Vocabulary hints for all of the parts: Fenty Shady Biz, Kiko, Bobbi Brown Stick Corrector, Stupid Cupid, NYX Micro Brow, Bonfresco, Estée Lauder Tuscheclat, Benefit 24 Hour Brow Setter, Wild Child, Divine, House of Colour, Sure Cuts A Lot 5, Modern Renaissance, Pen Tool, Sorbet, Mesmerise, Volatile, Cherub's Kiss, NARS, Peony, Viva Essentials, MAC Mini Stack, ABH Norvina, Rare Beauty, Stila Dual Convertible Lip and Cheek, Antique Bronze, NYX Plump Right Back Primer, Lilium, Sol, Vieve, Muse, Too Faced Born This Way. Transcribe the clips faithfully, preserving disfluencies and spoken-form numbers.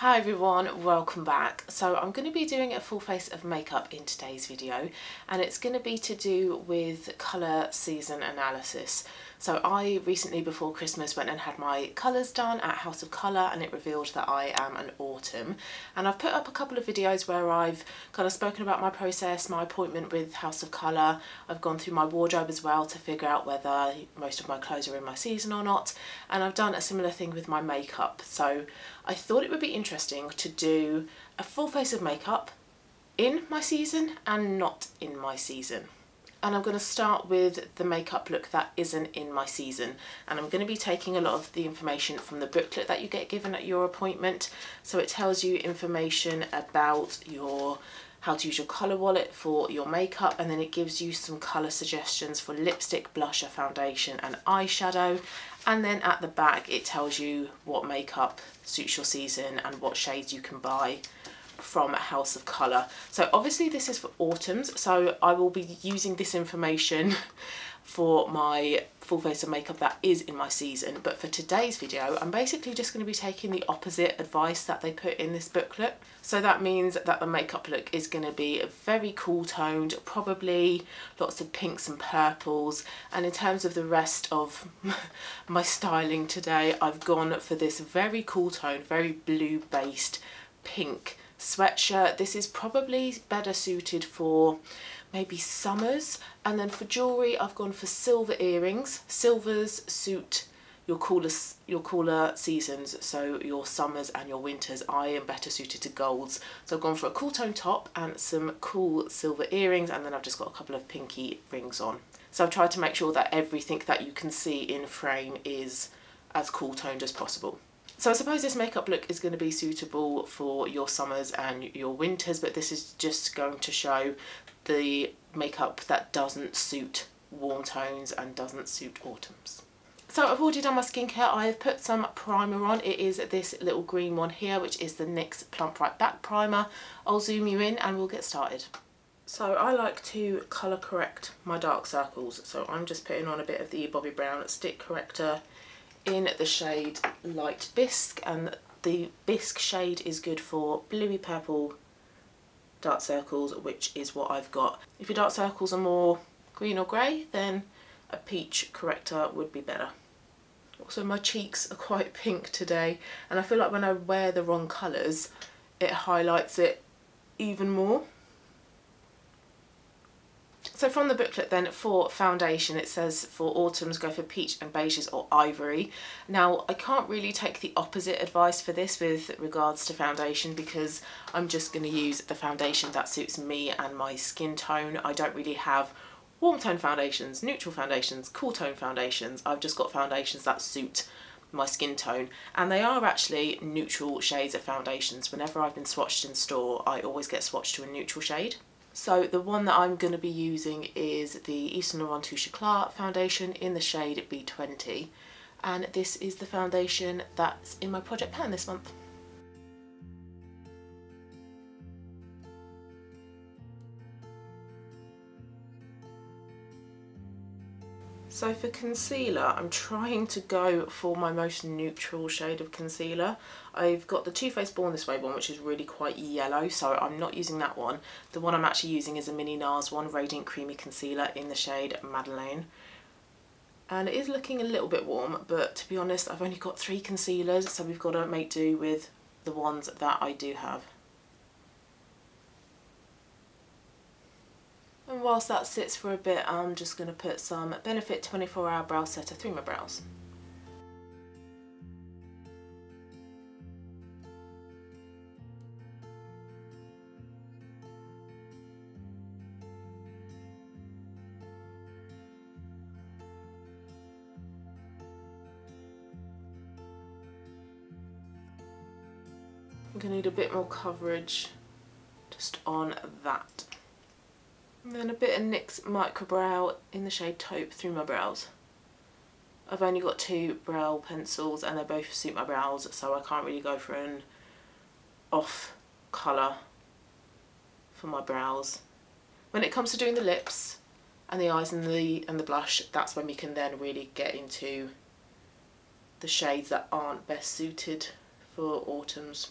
Hi everyone, welcome back. So I'm going to be doing a full face of makeup in today's video, and it's going to be to do with colour season analysis. So I recently before Christmas went and had my colours done at House of Colour, and it revealed that I am an autumn, and I've put up a couple of videos where I've kind of spoken about my process, my appointment with House of Colour. I've gone through my wardrobe as well to figure out whether most of my clothes are in my season or not, and I've done a similar thing with my makeup. So I thought it would be interesting Interesting to do a full face of makeup in my season and not in my season. And I'm going to start with the makeup look that isn't in my season, and I'm going to be taking a lot of the information from the booklet that you get given at your appointment. So it tells you information about your how to use your colour wallet for your makeup, and then it gives you some colour suggestions for lipstick, blusher, foundation and eyeshadow. And then at the back it tells you what makeup suits your season and what shades you can buy from House of Colour. So obviously this is for autumns, so I will be using this information for my full face of makeup that is in my season. But for today's video I'm basically just going to be taking the opposite advice that they put in this booklet. So that means that the makeup look is going to be very cool toned, probably lots of pinks and purples, and in terms of the rest of my styling today, I've gone for this very cool toned, very blue based pink sweatshirt. This is probably better suited for maybe summers. And then for jewellery I've gone for silver earrings. Silvers suit your cooler, your cooler seasons, so your summers and your winters. I am better suited to golds, so I've gone for a cool tone top and some cool silver earrings, and then I've just got a couple of pinky rings on. So I've tried to make sure that everything that you can see in frame is as cool toned as possible. So I suppose this makeup look is going to be suitable for your summers and your winters, but this is just going to show the makeup that doesn't suit warm tones and doesn't suit autumns. So I've already done my skincare. I have put some primer on. It is this little green one here, which is the NYX Plump Right Back Primer. I'll zoom you in and we'll get started. So I like to colour correct my dark circles, so I'm just putting on a bit of the Bobbi Brown Stick Corrector in the shade Light Bisque, and the Bisque shade is good for bluey purple dark circles, which is what I've got. If your dark circles are more green or grey, then a peach corrector would be better. Also, my cheeks are quite pink today, and I feel like when I wear the wrong colours it highlights it even more. So from the booklet then, for foundation, it says for autumns go for peach and beiges or ivory. Now I can't really take the opposite advice for this with regards to foundation, because I'm just going to use the foundation that suits me and my skin tone. I don't really have warm tone foundations, neutral foundations, cool tone foundations. I've just got foundations that suit my skin tone, and they are actually neutral shades of foundations. Whenever I've been swatched in store, I always get swatched to a neutral shade. So the one that I'm going to be using is the Estée Lauder Tuscheclat foundation in the shade B twenty, and this is the foundation that's in my project pan this month. So for concealer, I'm trying to go for my most neutral shade of concealer. I've got the Too Faced Born This Way one, which is really quite yellow, so I'm not using that one. The one I'm actually using is a mini NARS one, Radiant Creamy Concealer in the shade Madeleine. And it is looking a little bit warm, but to be honest, I've only got three concealers, so we've got to make do with the ones that I do have. And whilst that sits for a bit, I'm just going to put some Benefit twenty-four hour Brow Setter through my brows. I'm going to need a bit more coverage just on that. And then a bit of NYX Micro Brow in the shade Taupe through my brows. I've only got two brow pencils and they both suit my brows, so I can't really go for an off colour for my brows. When it comes to doing the lips and the eyes and the, and the blush, that's when we can then really get into the shades that aren't best suited for autumns.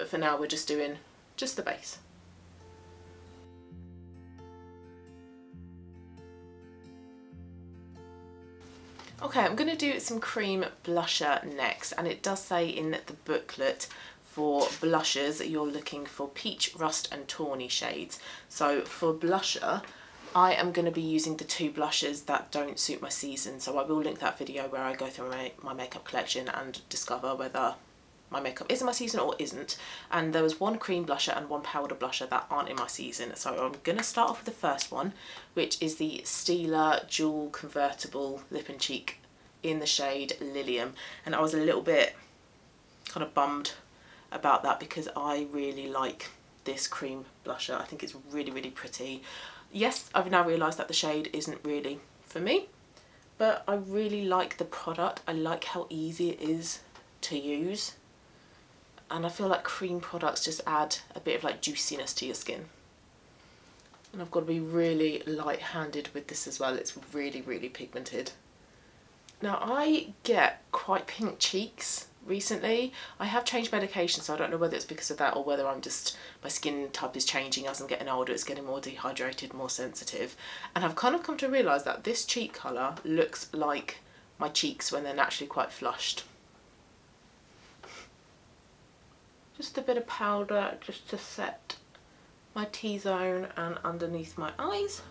but for now we're just doing just the base. Okay, I'm going to do some cream blusher next, and it does say in the booklet for blushes you're looking for peach, rust and tawny shades. So for blusher I am going to be using the two blushes that don't suit my season, so I will link that video where I go through my, my makeup collection and discover whether my makeup is in my season or isn't. And there was one cream blusher and one powder blusher that aren't in my season, so I'm going to start off with the first one, which is the Stila Dual Convertible Lip and Cheek in the shade Lilium. And I was a little bit kind of bummed about that because I really like this cream blusher. I think it's really, really pretty. Yes, I've now realised that the shade isn't really for me, but I really like the product. I like how easy it is to use, and I feel like cream products just add a bit of like juiciness to your skin. And I've got to be really light-handed with this as well. It's really, really pigmented. Now I get quite pink cheeks recently. I have changed medication, so I don't know whether it's because of that or whether I'm just, my skin type is changing as I'm getting older. It's getting more dehydrated, more sensitive, and I've kind of come to realise that this cheek colour looks like my cheeks when they're naturally quite flushed. Just a bit of powder just to set my T-zone and underneath my eyes.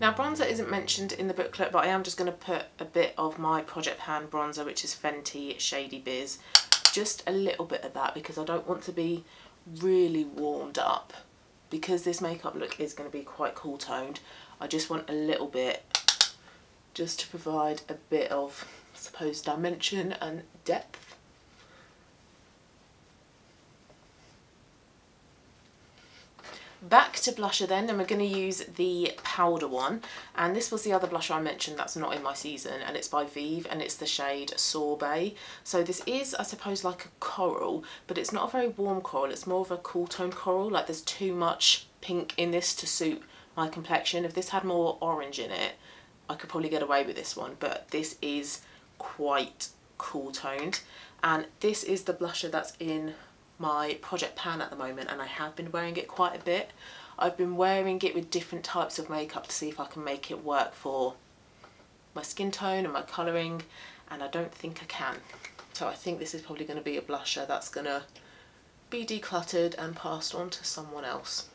Now bronzer isn't mentioned in the booklet, but I am just going to put a bit of my Project Pan bronzer, which is Fenty Shady Biz. Just a little bit of that because I don't want to be really warmed up, because this makeup look is going to be quite cool toned. I just want a little bit just to provide a bit of, I suppose, dimension and depth. Back to blusher then, and we're going to use the powder one, and this was the other blusher I mentioned that's not in my season, and it's by Vieve, and it's the shade Sorbet. So this is, I suppose, like a coral, but it's not a very warm coral, it's more of a cool toned coral. Like there's too much pink in this to suit my complexion. If this had more orange in it I could probably get away with this one, but this is quite cool toned, and this is the blusher that's in my Project Pan at the moment, and I have been wearing it quite a bit. I've been wearing it with different types of makeup to see if I can make it work for my skin tone and my colouring, and I don't think I can. So I think this is probably going to be a blusher that's going to be decluttered and passed on to someone else.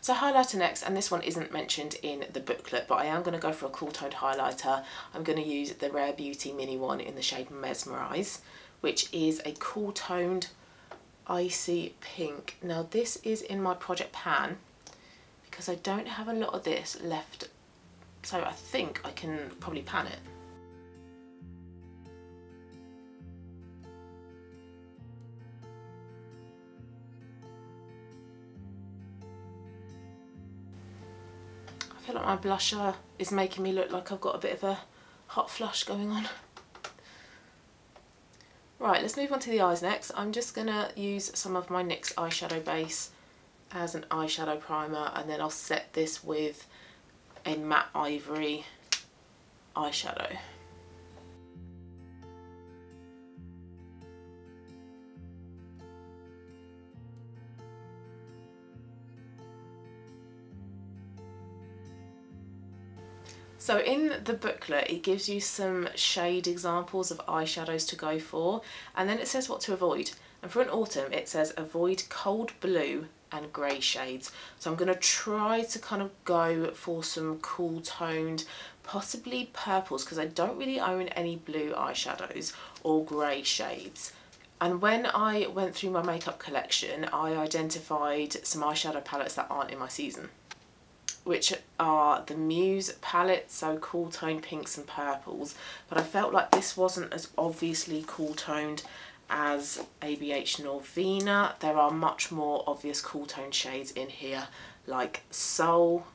So highlighter next, and this one isn't mentioned in the booklet, but I am going to go for a cool toned highlighter. I'm going to use the Rare Beauty mini one in the shade Mesmerise, which is a cool toned icy pink. Now this is in my Project Pan because I don't have a lot of this left, so I think I can probably pan it. I feel like my blusher is making me look like I've got a bit of a hot flush going on. Right, let's move on to the eyes next. I'm just going to use some of my NYX eyeshadow base as an eyeshadow primer, and then I'll set this with a matte ivory eyeshadow. So in the booklet it gives you some shade examples of eyeshadows to go for, and then it says what to avoid. And for an autumn it says avoid cold blue and grey shades. So I'm going to try to kind of go for some cool toned, possibly purples, because I don't really own any blue eyeshadows or grey shades. And when I went through my makeup collection I identified some eyeshadow palettes that aren't in my season, which are the Muse palettes, so cool toned pinks and purples, but I felt like this wasn't as obviously cool toned as A B H Norvina. There are much more obvious cool toned shades in here, like Sol,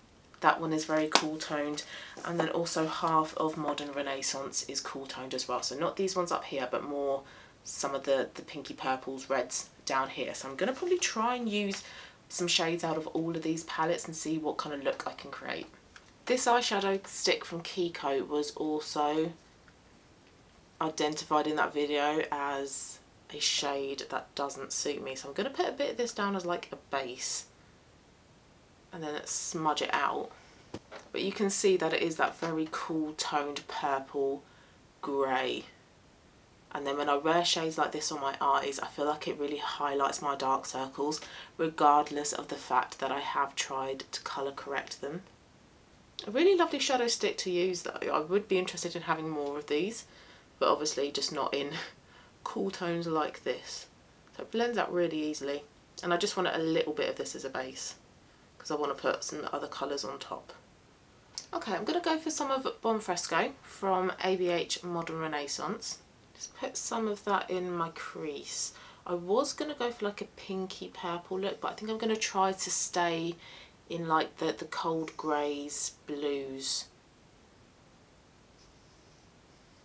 that one is very cool toned, and then also half of Modern Renaissance is cool toned as well. So not these ones up here, but more some of the, the pinky purples, reds down here. So I'm going to probably try and use some shades out of all of these palettes and see what kind of look I can create. This eyeshadow stick from Kiko was also identified in that video as a shade that doesn't suit me, so I'm going to put a bit of this down as like a base and then smudge it out. But you can see that it is that very cool toned purple grey, and then when I wear shades like this on my eyes, I feel like it really highlights my dark circles regardless of the fact that I have tried to colour correct them. A really lovely shadow stick to use though. I would be interested in having more of these, but obviously just not in cool tones like this. So it blends out really easily, and I just want a little bit of this as a base because I want to put some other colours on top. Okay, I'm going to go for some of Bonfresco from A B H Modern Renaissance. Just put some of that in my crease. I was going to go for like a pinky purple look, but I think I'm going to try to stay in like the, the cold greys, blues.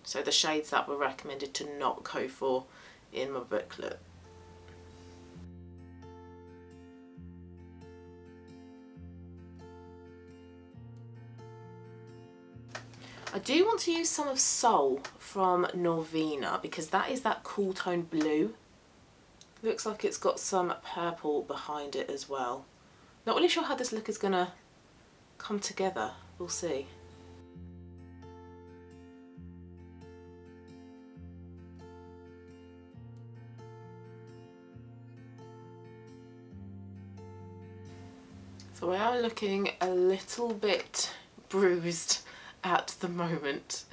So the shades that were recommended to not go for in my booklet. I do want to use some of Sol from Norvina because that is that cool tone blue. Looks like it's got some purple behind it as well. Not really sure how this look is going to come together, we'll see. So I am looking a little bit bruised at the moment.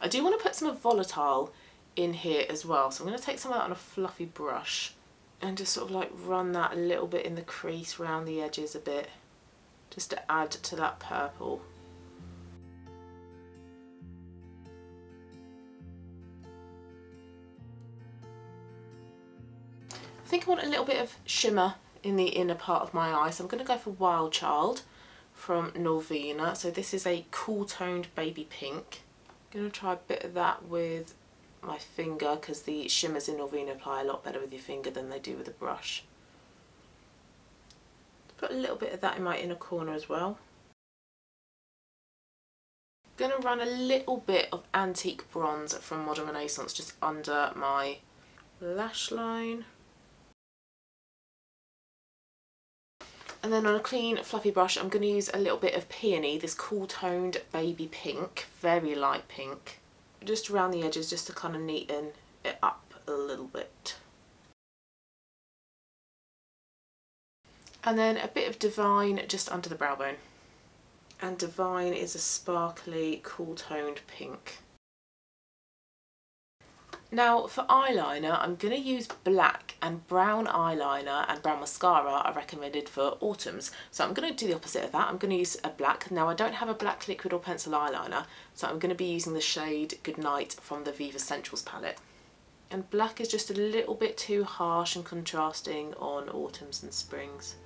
I do want to put some of Volatile in here as well, so I'm going to take some of that on a fluffy brush and just sort of like run that a little bit in the crease, round the edges a bit, just to add to that purple. I think I want a little bit of shimmer in the inner part of my eye, so I'm going to go for Wild Child from Norvina. So this is a cool toned baby pink. I'm going to try a bit of that with my finger because the shimmers in Norvina apply a lot better with your finger than they do with a brush. Put a little bit of that in my inner corner as well. I'm going to run a little bit of Antique Bronze from Modern Renaissance just under my lash line. And then on a clean fluffy brush I'm going to use a little bit of Peony, this cool toned baby pink, very light pink, just around the edges just to kind of neaten it up a little bit. And then a bit of Divine just under the brow bone. And Divine is a sparkly cool toned pink. Now for eyeliner, I'm going to use black and brown eyeliner and brown mascara are recommended for autumns. So I'm going to do the opposite of that. I'm going to use a black. Now I don't have a black liquid or pencil eyeliner, so I'm going to be using the shade Goodnight from the Viva Essentials palette. And black is just a little bit too harsh and contrasting on autumns and springs.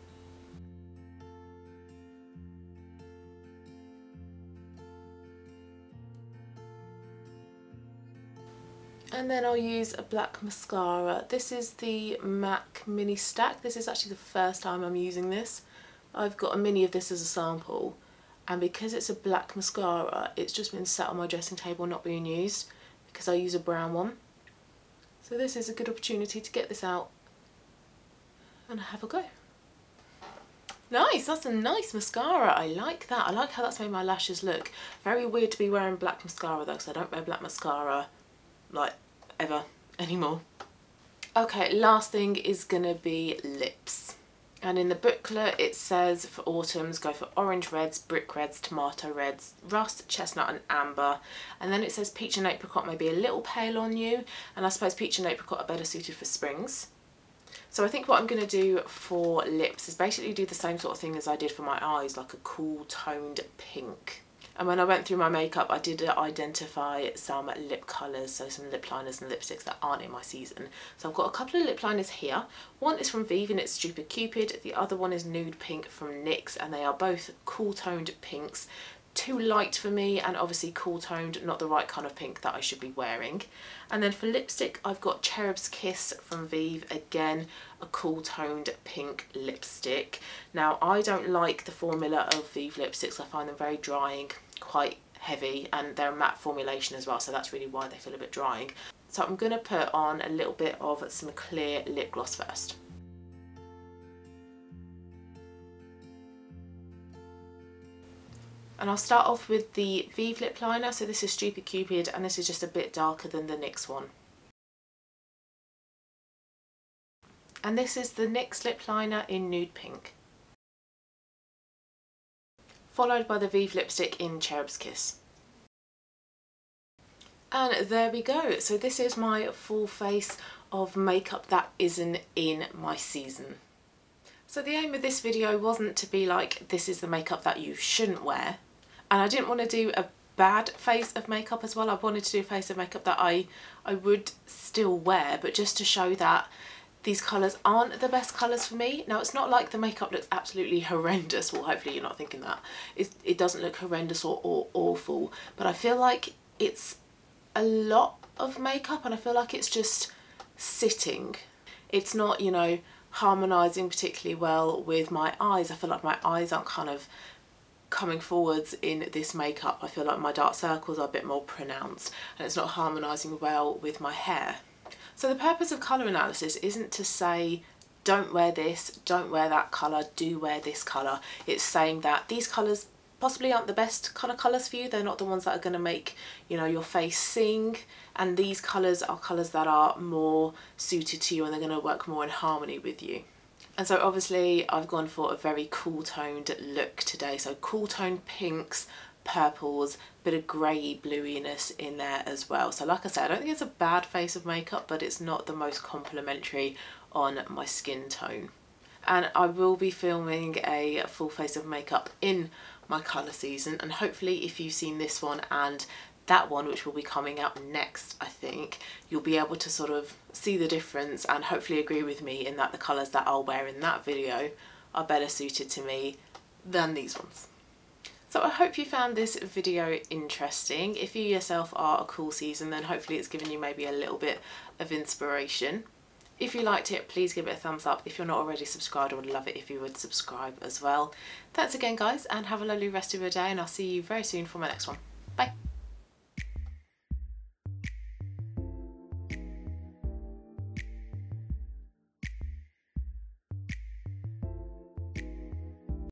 And then I'll use a black mascara. This is the MAC Mini Stack. This is actually the first time I'm using this. I've got a mini of this as a sample, and because it's a black mascara, it's just been sat on my dressing table not being used because I use a brown one. So this is a good opportunity to get this out and have a go. Nice, that's a nice mascara. I like that. I like how that's made my lashes look. Very weird to be wearing black mascara though, because I don't wear black mascara like ever anymore. Okay, last thing is gonna be lips, and in the booklet it says for autumns go for orange reds, brick reds, tomato reds, rust, chestnut and amber, and then it says peach and apricot may be a little pale on you, and I suppose peach and apricot are better suited for springs. So I think what I'm gonna do for lips is basically do the same sort of thing as I did for my eyes, like a cool toned pink. And when I went through my makeup, I did identify some lip colours, so some lip liners and lipsticks that aren't in my season. So I've got a couple of lip liners here. One is from Vieve and it's Stupid Cupid. The other one is Nude Pink from NYX, and they are both cool toned pinks. too light for me and obviously cool toned, not the right kind of pink that I should be wearing. And then for lipstick, I've got Cherub's Kiss from Vieve, again a cool toned pink lipstick. Now I don't like the formula of Vieve lipsticks, I find them very drying, quite heavy, and they're a matte formulation as well, so that's really why they feel a bit drying. So I'm going to put on a little bit of some clear lip gloss first. And I'll start off with the Vieve lip liner. So this is Stupid Cupid, and this is just a bit darker than the NYX one. And this is the NYX lip liner in Nude Pink, followed by the Vieve lipstick in Cherub's Kiss. And there we go. So this is my full face of makeup that isn't in my season. So the aim of this video wasn't to be like, this is the makeup that you shouldn't wear, and I didn't want to do a bad face of makeup as well. I wanted to do a face of makeup that I, I would still wear, but just to show that these colours aren't the best colours for me. Now it's not like the makeup looks absolutely horrendous, well hopefully you're not thinking that. It, it doesn't look horrendous or, or awful, but I feel like it's a lot of makeup and I feel like it's just sitting. It's not, you know, harmonising particularly well with my eyes. I feel like my eyes aren't kind of coming forwards in this makeup. I feel like my dark circles are a bit more pronounced and it's not harmonising well with my hair. So the purpose of colour analysis isn't to say don't wear this, don't wear that colour, do wear this colour. It's saying that these colours possibly aren't the best kind of colours for you. They're not the ones that are going to make, you know, your face sing, and these colours are colours that are more suited to you and they're going to work more in harmony with you. And so obviously I've gone for a very cool toned look today, so cool toned pinks, purples, bit of grey blueiness in there as well. So like I said, I don't think it's a bad face of makeup, but it's not the most complimentary on my skin tone. And I will be filming a full face of makeup in my colour season, and hopefully if you've seen this one and that one, which will be coming out next, I think you'll be able to sort of see the difference and hopefully agree with me in that the colours that I'll wear in that video are better suited to me than these ones. So I hope you found this video interesting. If you yourself are a cool season, then hopefully it's given you maybe a little bit of inspiration. If you liked it, please give it a thumbs up. If you're not already subscribed, I would love it if you would subscribe as well. Thanks again guys, and have a lovely rest of your day, and I'll see you very soon for my next one. Bye!